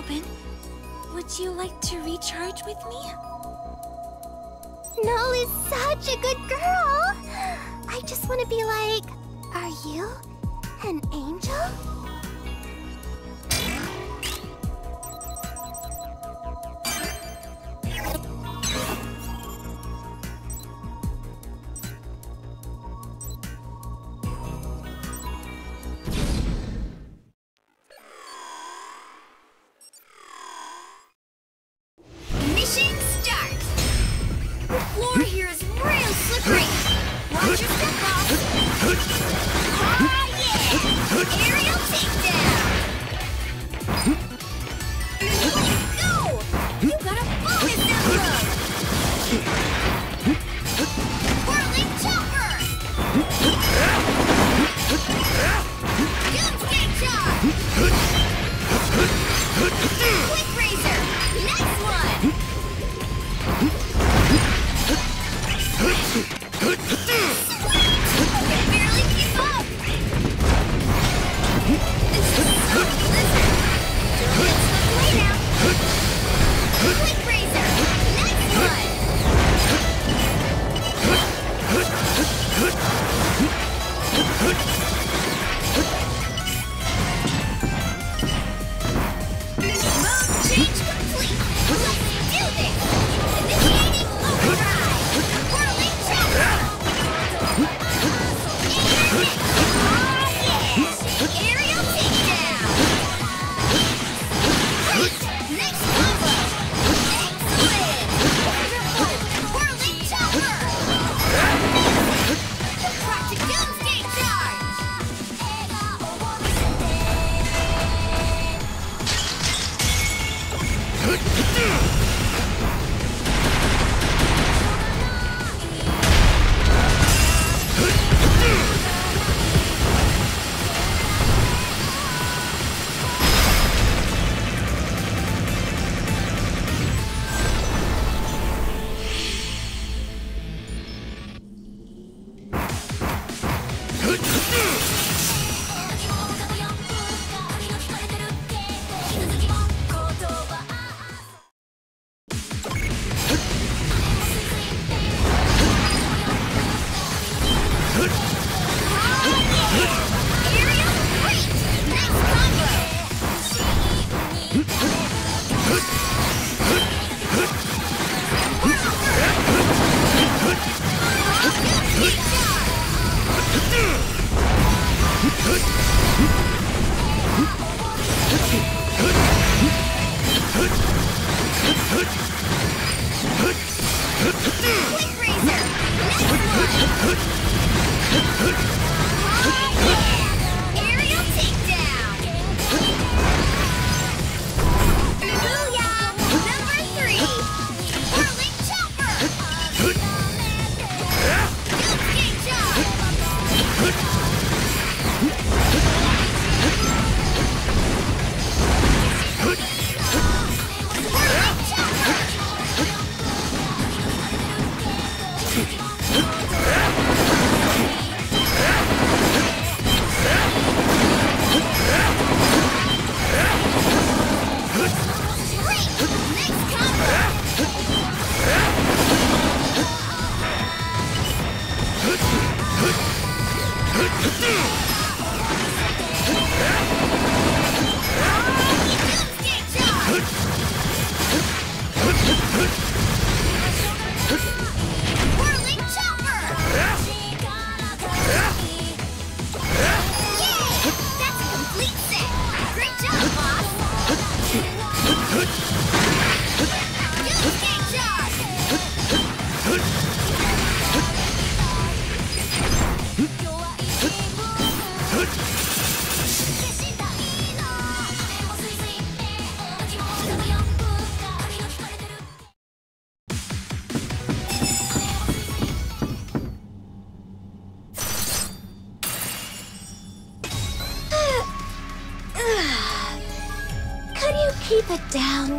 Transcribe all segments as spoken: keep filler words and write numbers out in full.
Copen, would you like to recharge with me? Null is such a good girl! I just want to be like, are you an angel?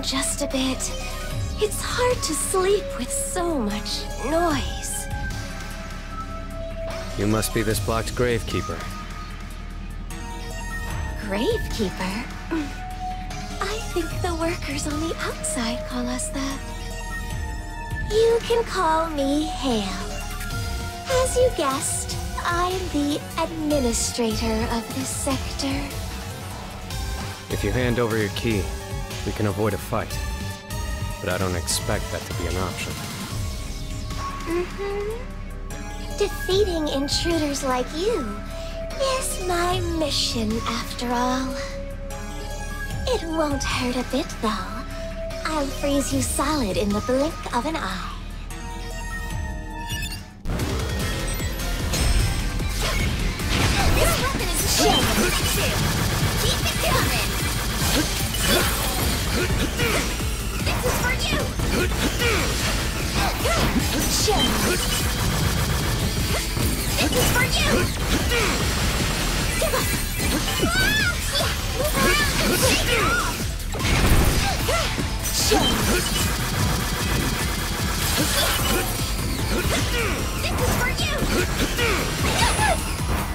Just a bit. It's hard to sleep with so much noise. You must be this block's gravekeeper. Gravekeeper? I think The workers on the outside call us that. You can call me Hail. As you guessed, I'm the administrator of this sector. If you hand over your key, we can avoid a fight. But I don't expect that to be an option. Mm-hmm. Defeating intruders like you is my mission, after all. It won't hurt a bit, though. I'll freeze you solid in the blink of an eye. This weapon is a shield. Keep it coming. This is for you. This is for you. Give up. This is for you.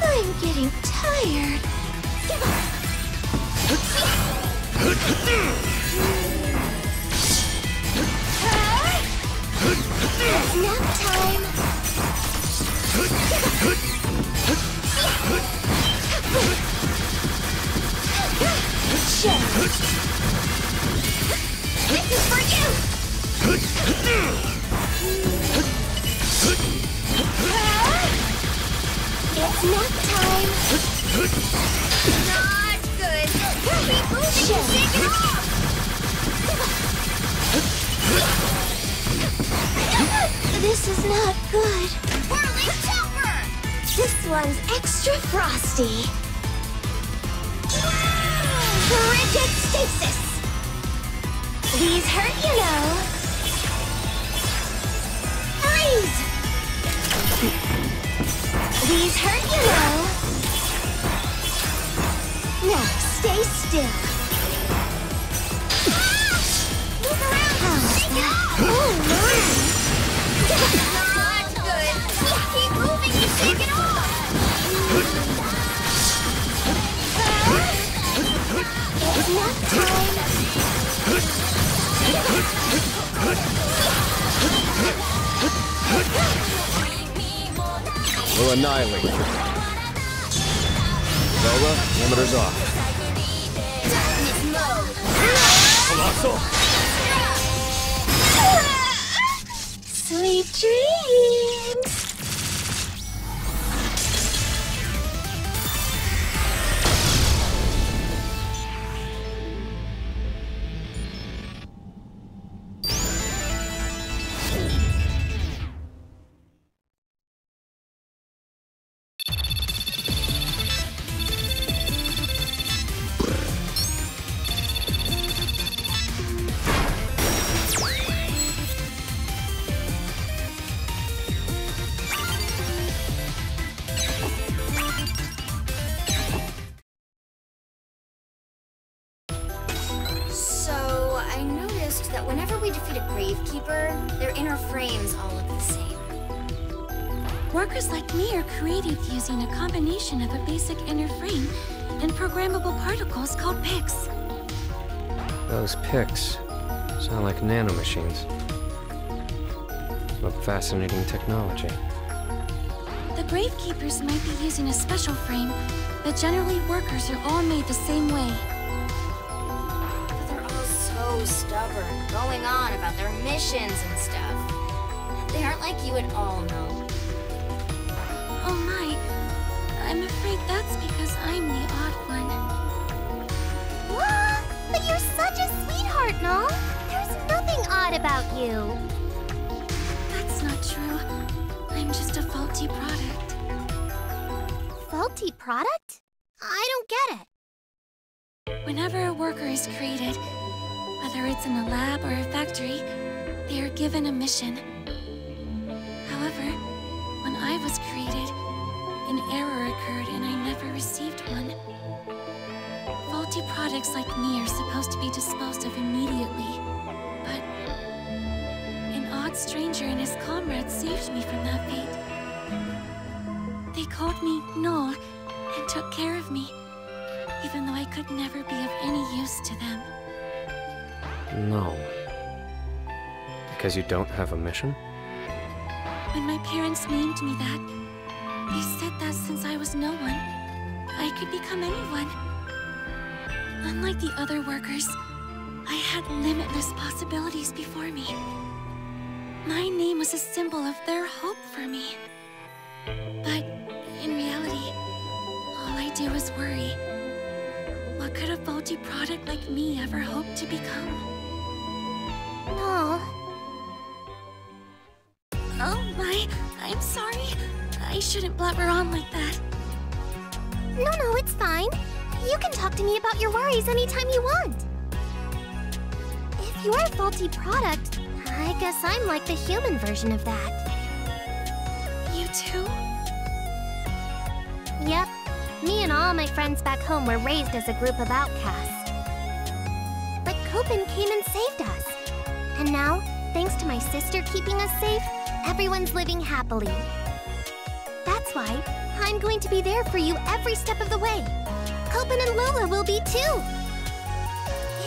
I'm getting tired. Give up. It's nap time. This is for you. It's nap time! Not good! Keep moving and shake it off! This is not good. Whirling chopper! This one's extra frosty. Rigid stasis! These hurt, you know. Freeze! These hurt, you know. Now, stay still. Ah! Move around! How's Shake that? It off! Oh, nice! Not good! Keep moving and shake it off! It's nap time! We'll annihilate you. Lola, limiters off. Darkness mode! Colossal! Sweet dreams! Using a combination of a basic inner frame and programmable particles called P I Cs. Those P I Cs sound like nanomachines. What fascinating technology. The Gravekeepers might be using a special frame, but generally workers are all made the same way. But they're all so stubborn, going on about their missions and stuff. They aren't like you at all, no. Oh my, I'm afraid that's because I'm the odd one. What? But you're such a sweetheart, Null. There's nothing odd about you. That's not true. I'm just a faulty product. Faulty product? I don't get it. Whenever a worker is created, whether it's in a lab or a factory, they are given a mission. However, when I was created, an error occurred and I never received one. Faulty products like me are supposed to be disposed of immediately, but an odd stranger and his comrades saved me from that fate. They called me Null and took care of me, even though I could never be of any use to them. No. Because you don't have a mission? When my parents named me that, they said that since I was no one, I could become anyone. Unlike the other workers, I had limitless possibilities before me. My name was a symbol of their hope for me. But in reality, all I do is worry. What could a faulty product like me ever hope to become? No. Oh my, I'm sorry. I shouldn't blubber on like that. No, no, it's fine. You can talk to me about your worries anytime you want. If you're a faulty product, I guess I'm like the human version of that. You too? Yep. Me and all my friends back home were raised as a group of outcasts. But Copen came and saved us. And now, thanks to my sister keeping us safe, everyone's living happily. That's why I'm going to be there for you every step of the way. Copen and Lola will be too.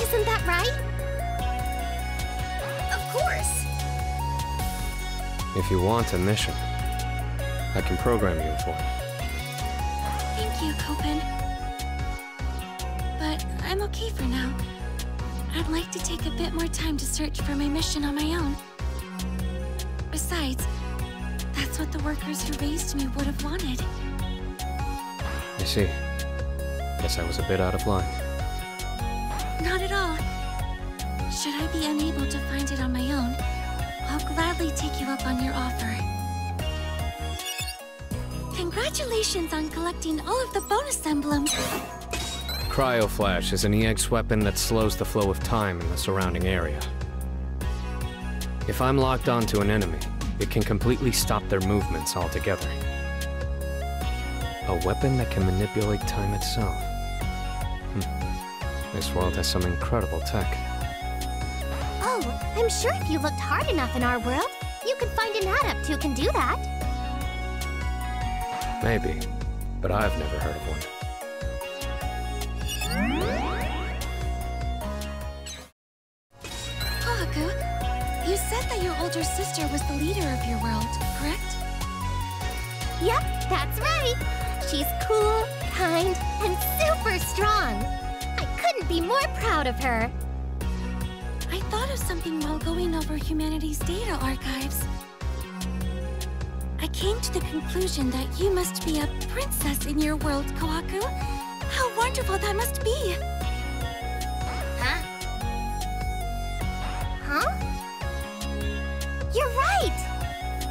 Isn't that right? Of course. If you want a mission, I can program you for it. Thank you, Copen. But I'm okay for now. I'd like to take a bit more time to search for my mission on my own. Besides, that's what the workers who raised me would have wanted. I see. Guess I was a bit out of line. Not at all. Should I be unable to find it on my own, I'll gladly take you up on your offer. Congratulations on collecting all of the bonus emblems! Cryo Flash is an E X weapon that slows the flow of time in the surrounding area. If I'm locked onto an enemy, it can completely stop their movements altogether. A weapon that can manipulate time itself. Hm. This world has some incredible tech. Oh, I'm sure if you looked hard enough in our world, you could find an adept who can do that. Maybe, but I've never heard of one. Haku, you said that your older sister was the leader of your world, correct? Yep, that's right. She's cool, kind, and super strong. I couldn't be more proud of her. I thought of something while going over humanity's data archives. I came to the conclusion that you must be a princess in your world, Kawaku. How wonderful that must be! Huh? Huh? You're right!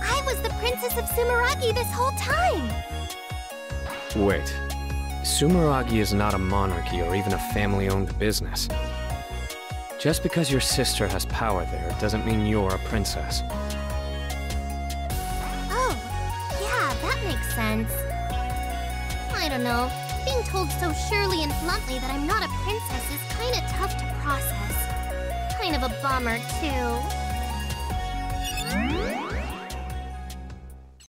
I was the princess of Sumeragi this whole time! Wait. Sumeragi is not a monarchy or even a family-owned business. Just because your sister has power there doesn't mean you're a princess. Makes sense. I don't know. Being told so surely and bluntly that I'm not a princess is kind of tough to process. Kind of a bummer, too.